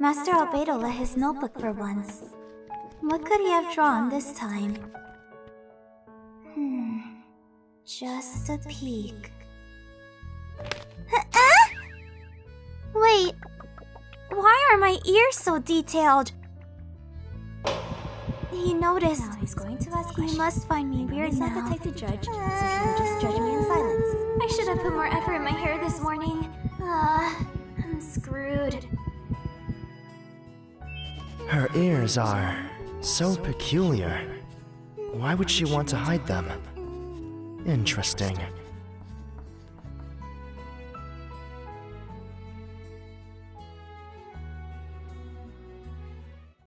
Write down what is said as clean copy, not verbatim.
Master Albedo let his notebook for once. What could he have drawn this time? Just a peek. Wait, why are my ears so detailed? He noticed. Now he's going to ask questions. You must find me weird now. He's not the type to judge, so he would just judge me in silence. I should have put more effort in my hair this morning. I'm screwed. Her ears are so peculiar. Why would she want to hide them? Interesting.